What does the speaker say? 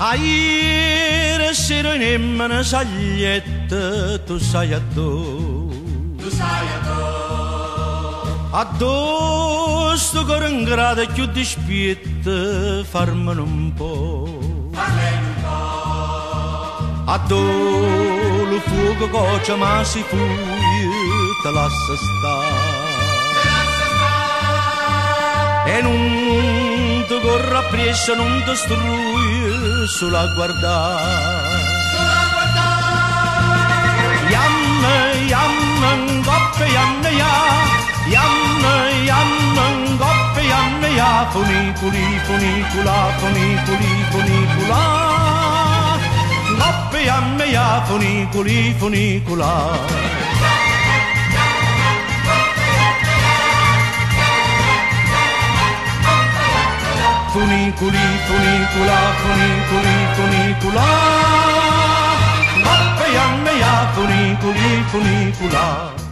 Aire sera nemmeno saglietta, tu sai a tu. Tu sai a tu. Addosso coro in grado più dispietta, farmene un po'. Farmene un po'. Addosso lo fuoco coccia ma si fuie, te lascia stare. E non ti corra presso, non ti strui, solo a guardare. Yam, yam, ngoppe, yam, ya. Yam, yam, ngoppe, yam, ya. Funiculì, funiculà, funiculì, funiculà. Ngoppe, yam, ya. Funiculì, funiculà. Funiculì, funiculà, funiculì, funiculà. Ngoppe, yam, ya. Funiculì, funiculà.